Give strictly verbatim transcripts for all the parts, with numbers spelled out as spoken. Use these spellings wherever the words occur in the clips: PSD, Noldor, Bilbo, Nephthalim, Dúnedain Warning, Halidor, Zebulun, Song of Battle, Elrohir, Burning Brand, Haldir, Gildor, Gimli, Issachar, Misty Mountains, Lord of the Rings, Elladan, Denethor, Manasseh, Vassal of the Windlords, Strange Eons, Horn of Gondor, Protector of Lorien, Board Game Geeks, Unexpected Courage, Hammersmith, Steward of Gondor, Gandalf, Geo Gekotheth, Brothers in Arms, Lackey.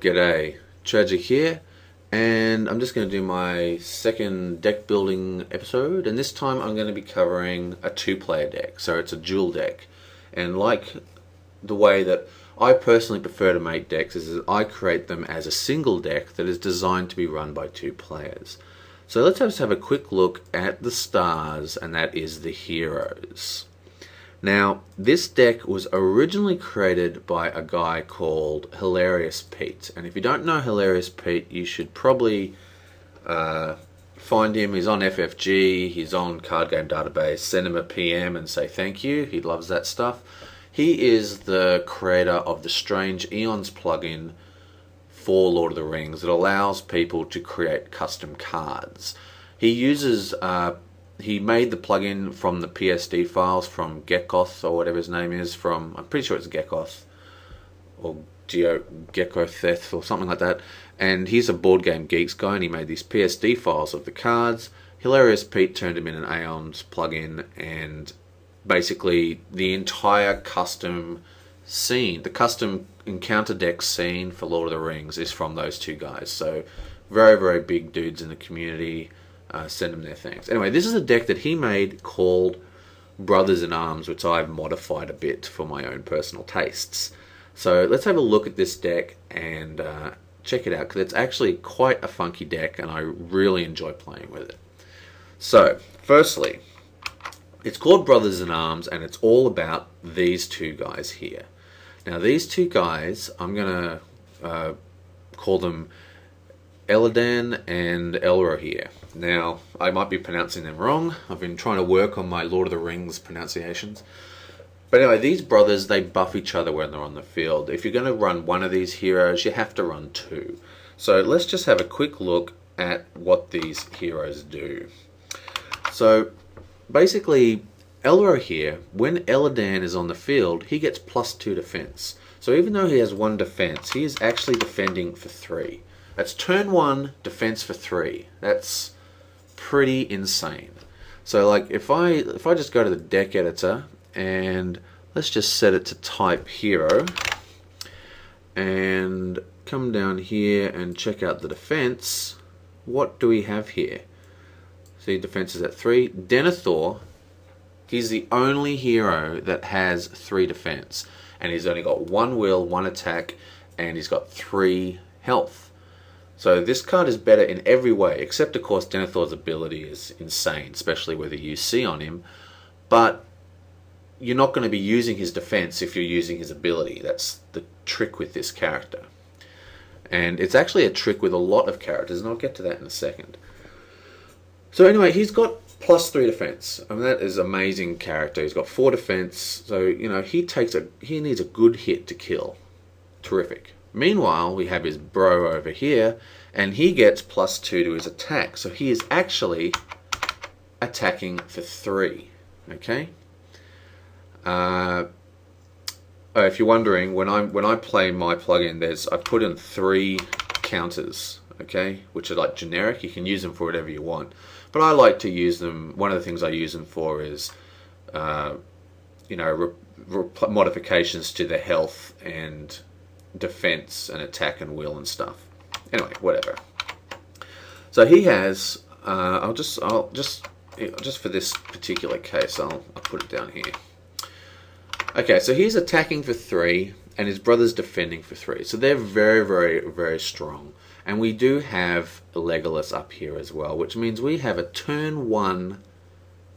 G'day, Tragic here, and I'm just going to do my second deck building episode, and this time I'm going to be covering a two player deck, so it's a dual deck. And like the way that I personally prefer to make decks is that I create them as a single deck that is designed to be run by two players. So let's just have a quick look at the stars, and that is the heroes. Now, this deck was originally created by a guy called Hilarious Pete. And if you don't know Hilarious Pete, you should probably uh, find him. He's on F F G, he's on Card Game Database. Send him a P M and say thank you. He loves that stuff. He is the creator of the Strange Eons plugin for Lord of the Rings that allows people to create custom cards. He uses... Uh, He made the plugin from the P S D files from Gekoth, or whatever his name is, from, I'm pretty sure it's Gekoth, or Geo Gekotheth, or something like that. And he's a Board Game Geeks guy, and he made these P S D files of the cards. Hilarious Pete turned him in an Eons plugin, and basically the entire custom scene, the custom encounter deck scene for Lord of the Rings is from those two guys. So very, very big dudes in the community. Uh, send them their thanks. Anyway, this is a deck that he made called Brothers in Arms, which I've modified a bit for my own personal tastes. So let's have a look at this deck and uh, check it out, because it's actually quite a funky deck and I really enjoy playing with it. So, firstly, it's called Brothers in Arms and it's all about these two guys here. Now, these two guys, I'm going to uh, call them Elladan and Elrohir. Now, I might be pronouncing them wrong. I've been trying to work on my Lord of the Rings pronunciations. But anyway, these brothers, they buff each other when they're on the field. If you're going to run one of these heroes, you have to run two. So let's just have a quick look at what these heroes do. So basically, Elrohir, when Elladan is on the field, he gets plus two defense. So even though he has one defense, he is actually defending for three. That's turn one, defense for three. That's pretty insane. So like if I if I just go to the deck editor and let's just set it to type hero and come down here and check out the defense, what do we have here? See, defense is at three. Denethor, he's the only hero that has three defense, and he's only got one will, one attack, and he's got three health. So this card is better in every way, except of course Denethor's ability is insane, especially with a U C on him, but you're not going to be using his defense if you're using his ability. That's the trick with this character. And it's actually a trick with a lot of characters, and I'll get to that in a second. So anyway, he's got plus three defense. I mean, that is an amazing character. He's got four defense, so you know he takes a he needs a good hit to kill. Terrific. Meanwhile, we have his bro over here, and he gets plus two to his attack. So he is actually attacking for three, okay? Uh, oh, if you're wondering, when, I'm, when I play my plugin, there's, I put in three counters, okay? Which are like generic. You can use them for whatever you want. But I like to use them, one of the things I use them for is, uh, you know, re re modifications to the health and defense and attack and will and stuff. Anyway, whatever. So he has. Uh, I'll just. I'll just. Just for this particular case, I'll, I'll put it down here. Okay, so he's attacking for three, and his brother's defending for three. So they're very, very, very strong. And we do have Legolas up here as well, which means we have a turn one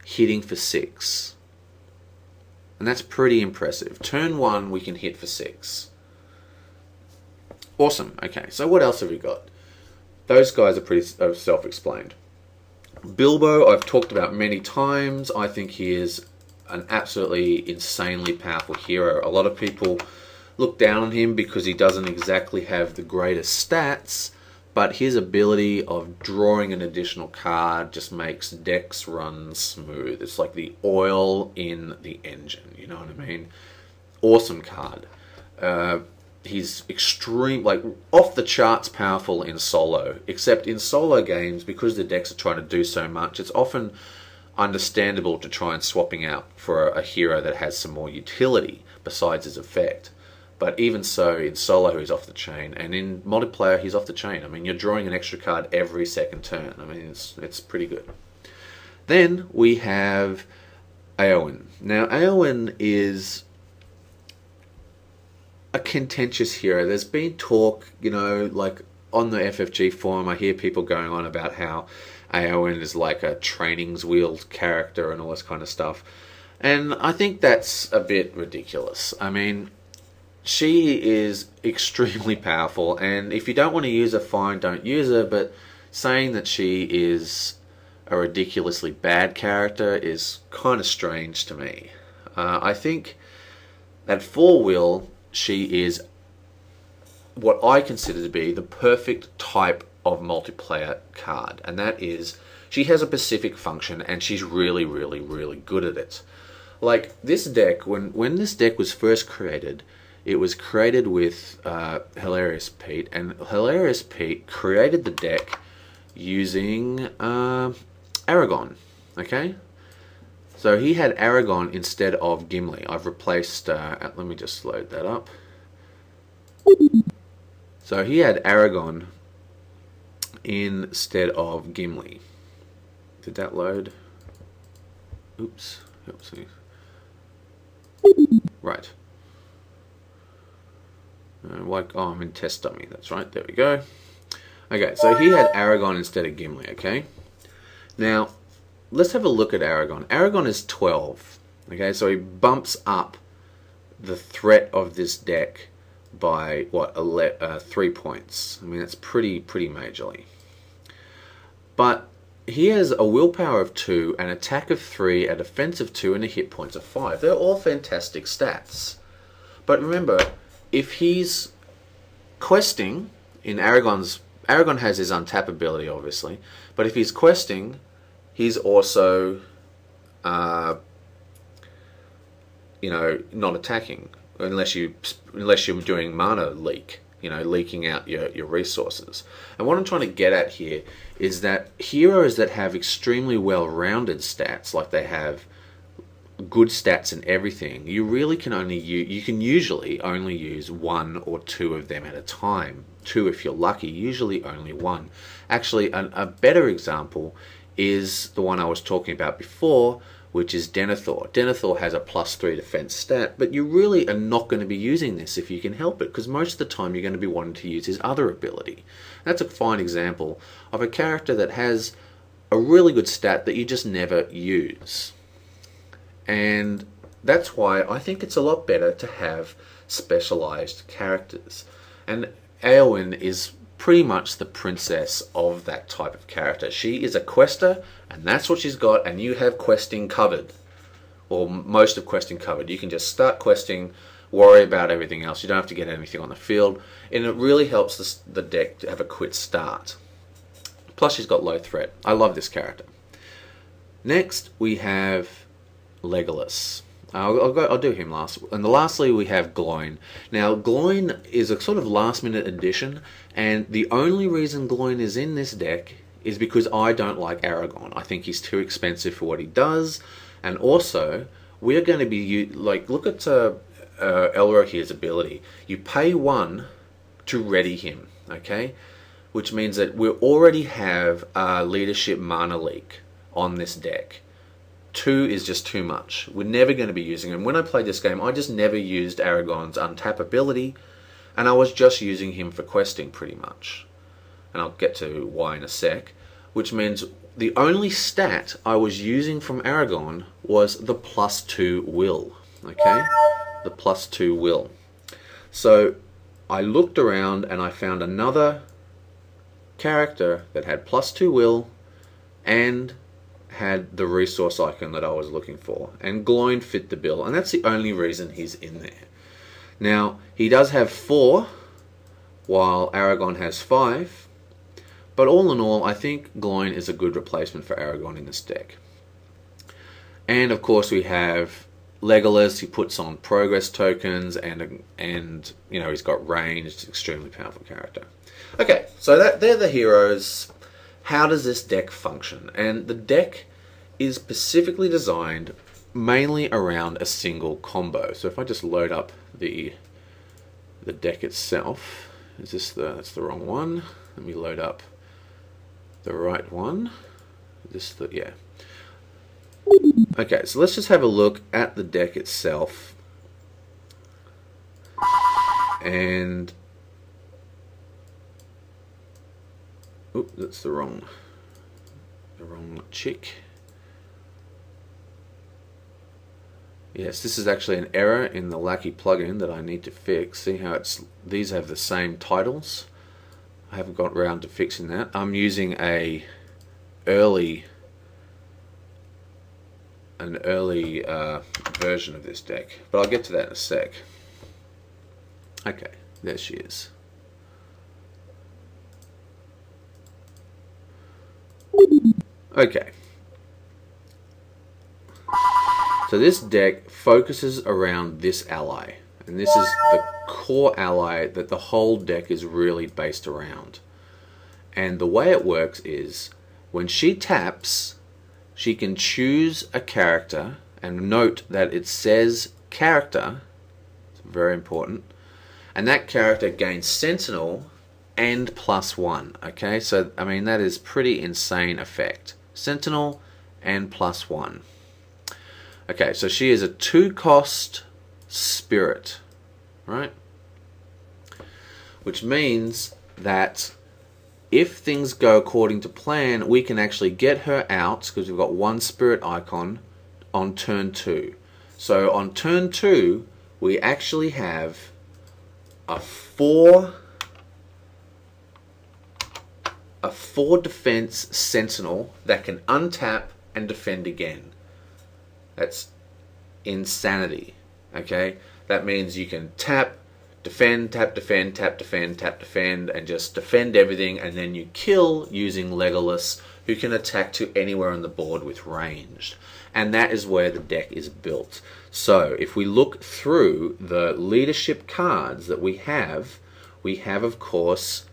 hitting for six, and that's pretty impressive. Turn one, we can hit for six. Awesome. Okay, so what else have we got? Those guys are pretty self-explained. Bilbo, I've talked about many times. I think he is an absolutely insanely powerful hero. A lot of people look down on him because he doesn't exactly have the greatest stats, but his ability of drawing an additional card just makes decks run smooth. It's like the oil in the engine, you know what I mean? Awesome card. Uh, He's extreme, like off the charts powerful in solo, except in solo games, because the decks are trying to do so much, it's often understandable to try and swapping out for a hero that has some more utility besides his effect. But even so, in solo, he's off the chain, and in multiplayer, he's off the chain. I mean, you're drawing an extra card every second turn. I mean, it's it's pretty good. Then we have Eowyn. Now, Eowyn is a contentious hero. There's been talk, you know, like on the F F G forum, I hear people going on about how Eowyn is like a trainings wheeled character and all this kind of stuff. And I think that's a bit ridiculous. I mean, she is extremely powerful, and if you don't want to use her, fine, don't use her, but saying that she is a ridiculously bad character is kind of strange to me. Uh, I think at four will, she is what I consider to be the perfect type of multiplayer card, and that is she has a specific function, and she's really, really, really good at it. Like, this deck, when, when this deck was first created, it was created with uh, Hilarious Pete, and Hilarious Pete created the deck using uh, Aragorn, okay? So he had Aragorn instead of Gimli. I've replaced, uh, let me just load that up. So he had Aragorn instead of Gimli. Did that load? Oops, oopsie. Right. Like, oh, I'm in test dummy. That's right. There we go. Okay, so he had Aragorn instead of Gimli, okay? Now, let's have a look at Aragorn. Aragorn is twelve, okay? So he bumps up the threat of this deck by, what, uh, three points. I mean, that's pretty, pretty majorly. But he has a willpower of two, an attack of three, a defense of two, and a hit points of five. They're all fantastic stats. But remember, if he's questing, in Aragorn's, Aragorn has his untap ability, obviously, but if he's questing, he's also, uh, you know, not attacking, unless you unless you're doing mana leak, you know, leaking out your your resources. And what I'm trying to get at here is that heroes that have extremely well-rounded stats, like they have good stats and everything, you really can only use, you can usually only use one or two of them at a time. Two if you're lucky, usually only one. Actually, an, a better example is the one I was talking about before, which is Denethor. Denethor has a plus three defense stat, but you really are not going to be using this if you can help it, because most of the time you're going to be wanting to use his other ability. That's a fine example of a character that has a really good stat that you just never use. And that's why I think it's a lot better to have specialized characters. And Eowyn is pretty much the princess of that type of character. She is a quester, and that's what she's got, and you have questing covered. Or most of questing covered. You can just start questing, worry about everything else. You don't have to get anything on the field. And it really helps the deck to have a quick start. Plus, she's got low threat. I love this character. Next, we have Legolas. I'll, I'll, go, I'll do him last. And lastly, we have Gloin. Now, Gloin is a sort of last-minute addition, and the only reason Gloin is in this deck is because I don't like Aragorn. I think he's too expensive for what he does, and also, we're going to be, like, look at uh, uh, Elrohir's ability. You pay one to ready him, okay? Which means that we already have a leadership mana leak on this deck. Two is just too much. We're never going to be using him. When I played this game, I just never used Aragorn's untap ability, and I was just using him for questing, pretty much. And I'll get to why in a sec. Which means the only stat I was using from Aragorn was the plus two will. Okay? The plus two will. So, I looked around and I found another character that had plus two will and had the resource icon that I was looking for, and Gloin fit the bill, and that's the only reason he's in there. Now, he does have four, while Aragorn has five, but all in all, I think Gloin is a good replacement for Aragorn in this deck. And of course, we have Legolas. He puts on progress tokens, and and you know, he's got range. It's an extremely powerful character. Okay, so that they're the heroes. How does this deck function? And the deck is specifically designed mainly around a single combo. So if I just load up the the deck itself. Is this the, that's the wrong one. Let me load up the right one. This, the, yeah. Okay, so let's just have a look at the deck itself. And oop, that's the wrong, the wrong chick. Yes, this is actually an error in the Lackey plugin that I need to fix. See how it's, these have the same titles. I haven't got around to fixing that. I'm using a early, an early uh, version of this deck, but I'll get to that in a sec. Okay, there she is. Okay. So this deck focuses around this ally, and this is the core ally that the whole deck is really based around. And the way it works is, when she taps, she can choose a character, and note that it says character, it's very important, and that character gains Sentinel and plus one, okay? So, I mean, that is pretty insane effect. Sentinel and plus one. Okay, so she is a two-cost spirit, right? Which means that if things go according to plan, we can actually get her out, because we've got one spirit icon, on turn two. So on turn two, we actually have a four, a four defense sentinel that can untap and defend again. That's insanity, okay? That means you can tap, defend, tap, defend, tap, defend, tap, defend, and just defend everything, and then you kill using Legolas, who can attack to anywhere on the board with ranged. And that is where the deck is built. So if we look through the leadership cards that we have, we have, of course,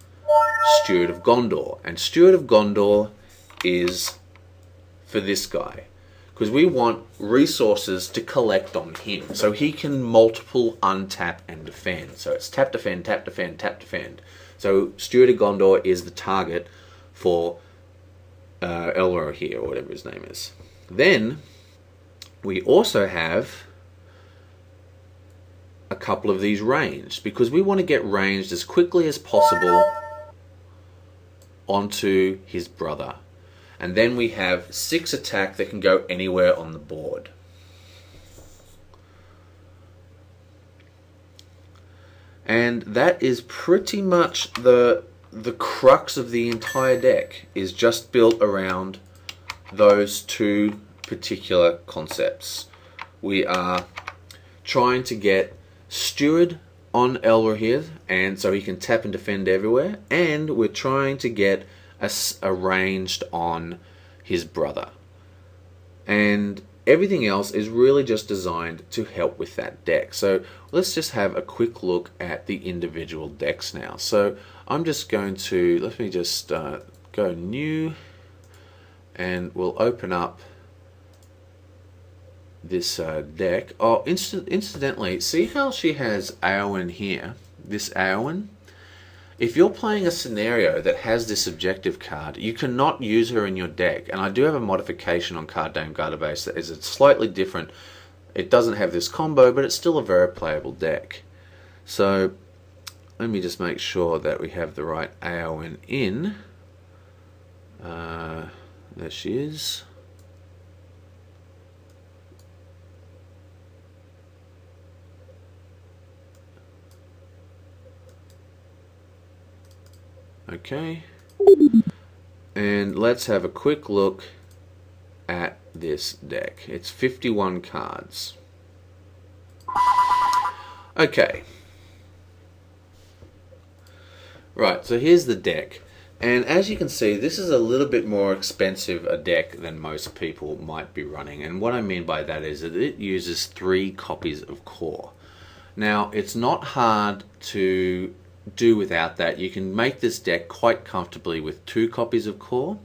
Steward of Gondor. And Steward of Gondor is for this guy, because we want resources to collect on him, so he can multiple untap and defend. So it's tap, defend, tap, defend, tap, defend. So Steward of Gondor is the target for uh, Elrohir, or whatever his name is. Then we also have a couple of these ranged, because we want to get ranged as quickly as possible onto his brother. And then we have six attack that can go anywhere on the board. And that is pretty much the, the crux of the entire deck, is just built around those two particular concepts. We are trying to get Steward on Elrohir, and so he can tap and defend everywhere, and we're trying to get arranged on his brother, and everything else is really just designed to help with that deck. So let's just have a quick look at the individual decks now. So I'm just going to, let me just uh, go new, and we'll open up this uh, deck. Oh, incident, incidentally, see how she has Eowyn here, this Eowyn? If you're playing a scenario that has this objective card, you cannot use her in your deck. And I do have a modification on Card Game Database that is slightly different. It doesn't have this combo, but it's still a very playable deck. So let me just make sure that we have the right Eowyn in. Uh, there she is. Okay, and let's have a quick look at this deck. It's fifty-one cards. Okay. Right, so here's the deck. And as you can see, this is a little bit more expensive a deck than most people might be running. And what I mean by that is that it uses three copies of core. Now, it's not hard to do without that. You can make this deck quite comfortably with two copies of core,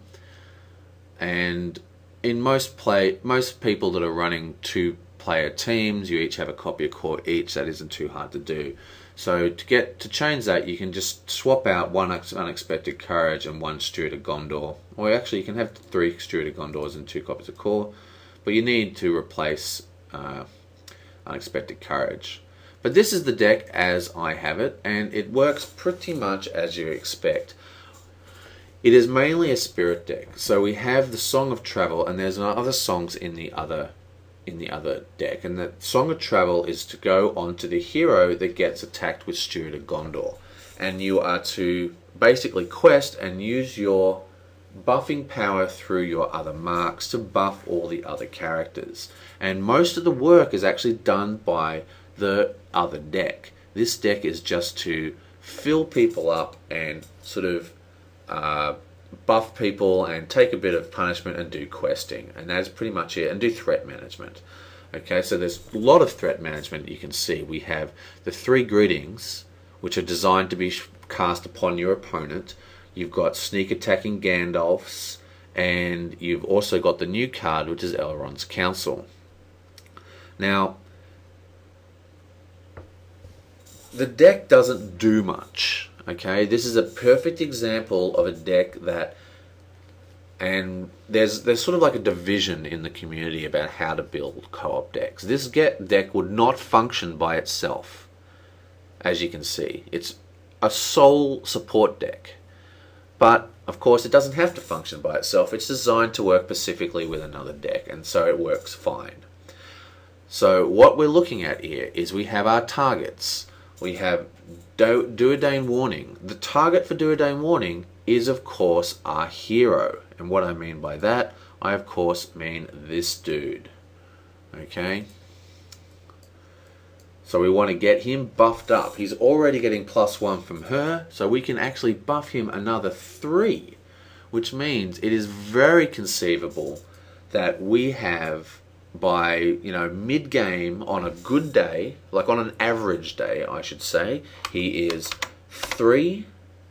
and in most play most people that are running two player teams, you each have a copy of core each. That isn't too hard to do. So to get to change that, you can just swap out one Unexpected Courage and one Steward of Gondor, or actually you can have three Steward of Gondors and two copies of Core, but you need to replace uh, Unexpected Courage. But this is the deck as I have it, and it works pretty much as you expect. It is mainly a spirit deck, so we have the Song of Travel, and there's other songs in the other in the other deck, and the Song of Travel is to go onto the hero that gets attacked with Steward of Gondor, and you are to basically quest and use your buffing power through your other marks to buff all the other characters. And most of the work is actually done by the other deck. This deck is just to fill people up and sort of uh, buff people and take a bit of punishment and do questing, and that's pretty much it, and do threat management. Okay, so there's a lot of threat management. You can see we have the three greetings, which are designed to be cast upon your opponent. You've got sneak attacking Gandalfs, and you've also got the new card, which is Elrond's Council. Now, the deck doesn't do much, okay? This is a perfect example of a deck that, and there's there's sort of like a division in the community about how to build co-op decks. This get deck would not function by itself, as you can see. It's a sole support deck. But, of course, it doesn't have to function by itself. It's designed to work specifically with another deck, and so it works fine. So what we're looking at here is we have our targets. We have Dúnedain Warning. The target for Dúnedain Warning is, of course, our hero. And what I mean by that, I, of course, mean this dude. Okay? So we want to get him buffed up. He's already getting plus one from her, so we can actually buff him another three, which means it is very conceivable that we have, by, you know, mid-game on a good day, like on an average day, I should say, he is three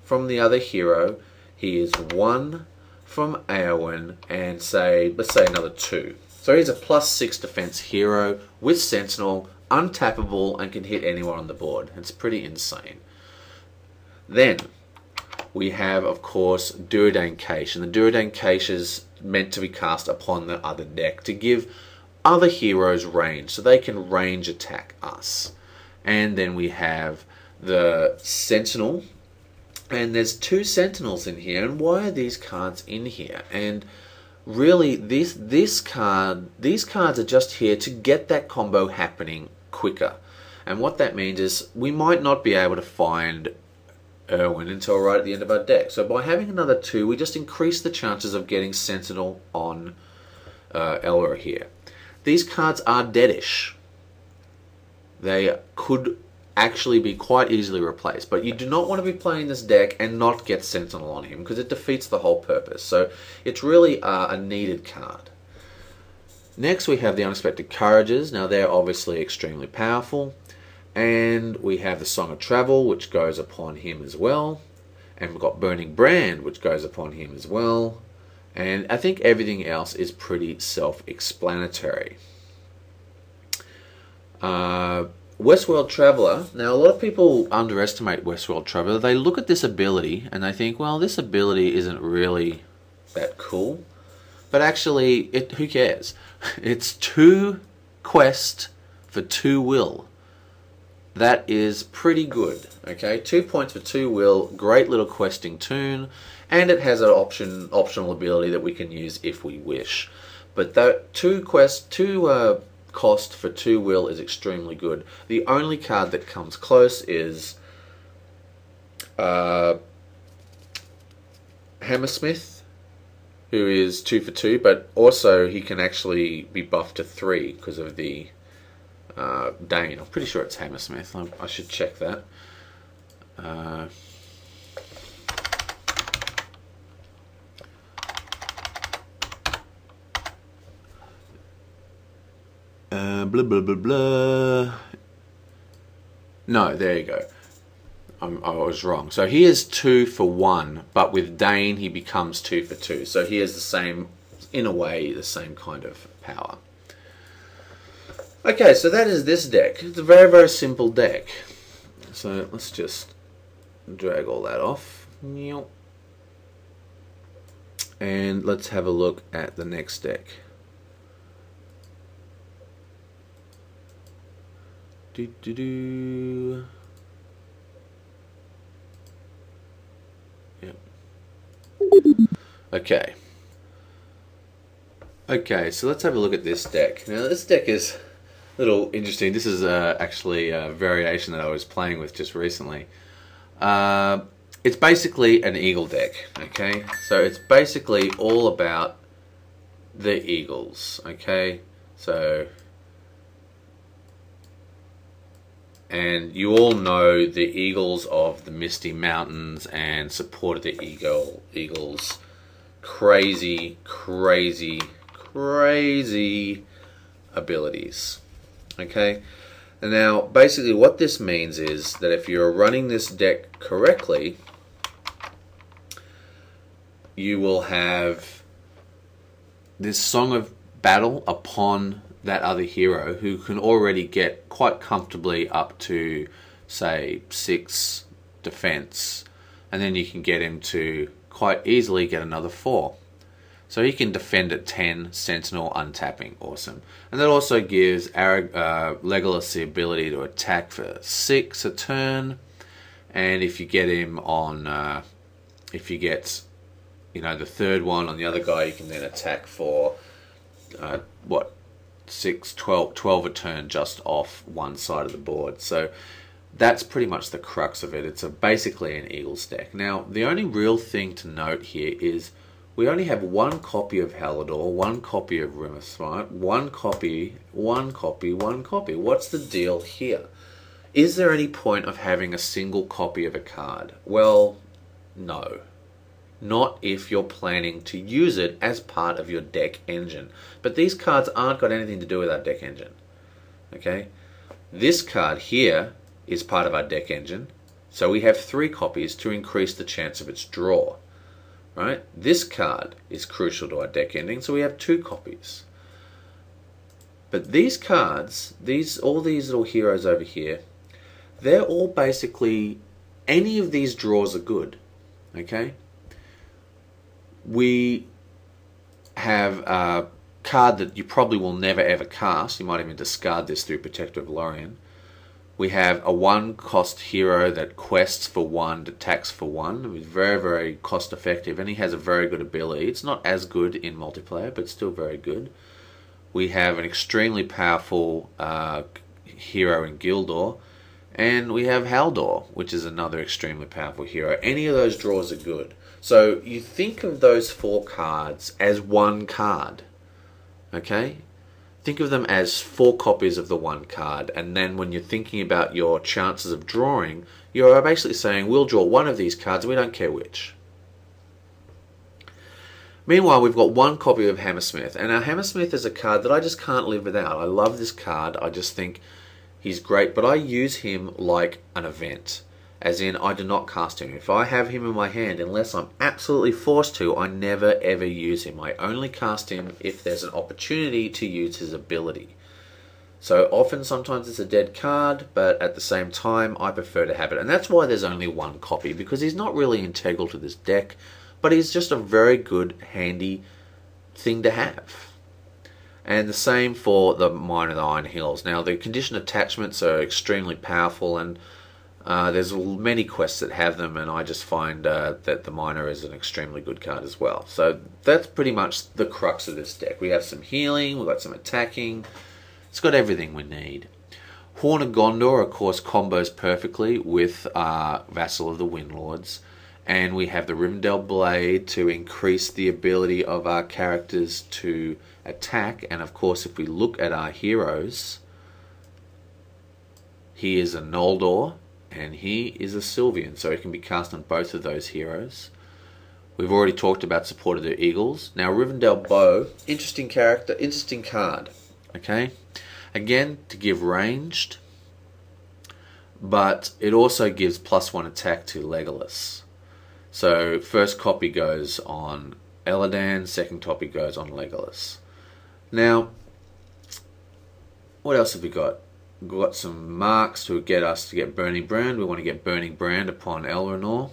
from the other hero, he is one from Eowyn, and say, let's say another two. So he's a plus six defense hero with Sentinel, untappable, and can hit anyone on the board. It's pretty insane. Then we have, of course, Dúnedain Cache, and the Dúnedain Cache is meant to be cast upon the other deck to give other heroes range, so they can range attack us. And then we have the Sentinel, and there's two Sentinels in here. And why are these cards in here? And really, this this card, these cards are just here to get that combo happening quicker. And what that means is we might not be able to find Eowyn until right at the end of our deck. So by having another two, we just increase the chances of getting Sentinel on uh, Elrohir here. These cards are deadish. They could actually be quite easily replaced, but you do not want to be playing this deck and not get Sentinel on him, because it defeats the whole purpose. So it's really uh, a needed card. Next we have the Unexpected Courages. Now they're obviously extremely powerful, and we have the Song of Travel, which goes upon him as well, and we've got Burning Brand, which goes upon him as well, and I think everything else is pretty self-explanatory. Uh, Westworld Traveler. Now, a lot of people underestimate Westworld Traveler. They look at this ability and they think, well, this ability isn't really that cool. But actually, it, who cares? It's two quest for two will. That is pretty good. Okay, two points for two will. Great little questing tune, and it has an option, optional ability that we can use if we wish. But that two quest, two uh, cost for two will is extremely good. The only card that comes close is uh, Hammersmith, who is two for two, but also he can actually be buffed to three because of the Uh, Dane. I'm pretty sure it's Hammersmith. I, I should check that. Uh, uh, blah, blah, blah, blah. No, there you go. I'm, I was wrong. So he is two for one, but with Dane he becomes two for two. So he has the same, in a way, the same kind of power. Okay, so that is this deck. It's a very, very simple deck. So let's just drag all that off. And let's have a look at the next deck. Do do do. Yep. Okay. Okay, so let's have a look at this deck. Now this deck is a little interesting. This is uh, actually a variation that I was playing with just recently. Uh, it's basically an eagle deck, okay? So it's basically all about the eagles, okay? So, and you all know the eagles of the Misty Mountains and supported the eagle eagles. Crazy, crazy, crazy abilities, okay? And now basically what this means is that if you're running this deck correctly, you will have this Song of Battle upon that other hero who can already get quite comfortably up to say six defense, and then you can get him to quite easily get another four. So he can defend at ten, Sentinel, untapping, awesome. And that also gives Arag uh, Legolas the ability to attack for six a turn. And if you get him on, uh, if you get, you know, the third one on the other guy, you can then attack for, uh, what, six, twelve, twelve a turn just off one side of the board. So that's pretty much the crux of it. It's a, basically an Eagles deck. Now, the only real thing to note here is we only have one copy of Halidor, one copy of Rimmersmite, one copy, one copy, one copy. What's the deal here? Is there any point of having a single copy of a card? Well, no. Not if you're planning to use it as part of your deck engine. But these cards aren't got anything to do with our deck engine. Okay? This card here is part of our deck engine. So we have three copies to increase the chance of its draw. Right? This card is crucial to our deck ending, so we have two copies. But these cards, these all these little heroes over here, they're all basically, any of these draws are good. Okay? We have a card that you probably will never ever cast. You might even discard this through Protector of Lorien. We have a one-cost hero that quests for one, attacks for one. He's very, very cost-effective, and he has a very good ability. It's not as good in multiplayer, but still very good. We have an extremely powerful uh, hero in Gildor, and we have Haldir, which is another extremely powerful hero. Any of those draws are good. So you think of those four cards as one card, okay? Think of them as four copies of the one card, and then when you're thinking about your chances of drawing, you're basically saying, we'll draw one of these cards, we don't care which. Meanwhile, we've got one copy of Hammersmith, and our Hammersmith is a card that I just can't live without. I love this card, I just think he's great, but I use him like an event. As in, I do not cast him. If I have him in my hand, unless I'm absolutely forced to, I never ever use him. I only cast him if there's an opportunity to use his ability. So often, sometimes it's a dead card, but at the same time, I prefer to have it. And that's why there's only one copy, because he's not really integral to this deck, but he's just a very good, handy thing to have. And the same for the Mine of the Iron Hills. Now, the condition attachments are extremely powerful, and Uh, there's many quests that have them, and I just find uh, that the Miner is an extremely good card as well. So that's pretty much the crux of this deck. We have some healing, we've got some attacking. It's got everything we need. Horn of Gondor, of course, combos perfectly with uh, Vassal of the Windlords. And we have the Rivendell Blade to increase the ability of our characters to attack. And of course, if we look at our heroes, he is a Noldor. And he is a Sylveon, so it can be cast on both of those heroes. We've already talked about support of the Eagles. Now, Rivendell Bow, interesting character, interesting card. Okay, again to give ranged, but it also gives plus one attack to Legolas. So first copy goes on Elladan, second copy goes on Legolas. Now, what else have we got? We've got some marks to get us to get Burning Brand. We want to get Burning Brand upon Elrondor.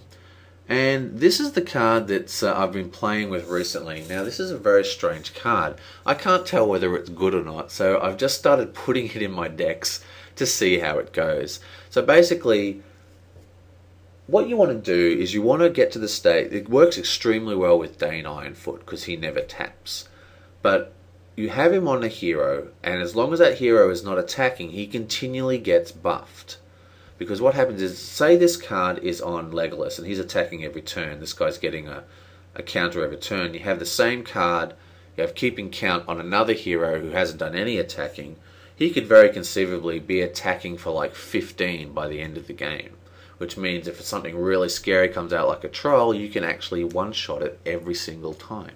And this is the card that uh, I've been playing with recently. Now, this is a very strange card. I can't tell whether it's good or not, so I've just started putting it in my decks to see how it goes. So basically, what you want to do is you want to get to the state. It works extremely well with Dane Ironfoot because he never taps. But you have him on a hero, and as long as that hero is not attacking, he continually gets buffed. Because what happens is, say this card is on Legolas and he's attacking every turn. This guy's getting a, a counter every turn. You have the same card, you have keeping count on another hero who hasn't done any attacking. He could very conceivably be attacking for like fifteen by the end of the game. Which means if something really scary comes out like a troll, you can actually one-shot it every single time.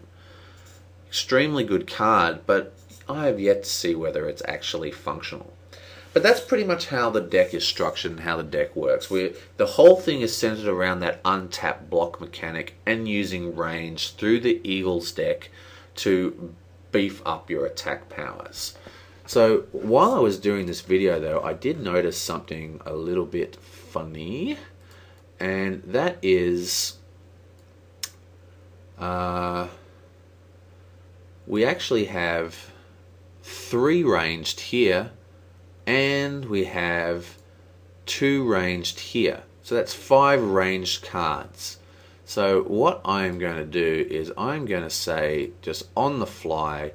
Extremely good card, but I have yet to see whether it's actually functional. But that's pretty much how the deck is structured and how the deck works. We're, the whole thing is centered around that untap block mechanic and using range through the Eagles deck to beef up your attack powers. So while I was doing this video though, I did notice something a little bit funny. And that is, uh, we actually have three ranged here. And we have two ranged here. So that's five ranged cards. So what I'm going to do is I'm going to say, just on the fly,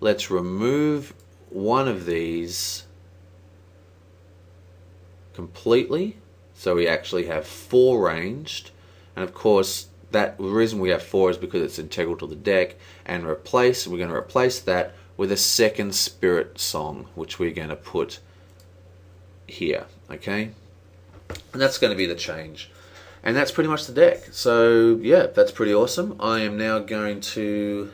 let's remove one of these completely. So we actually have four ranged. And of course, that the reason we have four is because it's integral to the deck. And replace, we're going to replace that with a second spirit song, which we're going to put here, okay? And that's going to be the change. And that's pretty much the deck. So yeah, that's pretty awesome. I am now going to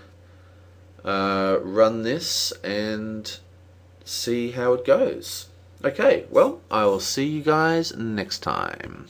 uh, run this and see how it goes. Okay, well, I will see you guys next time.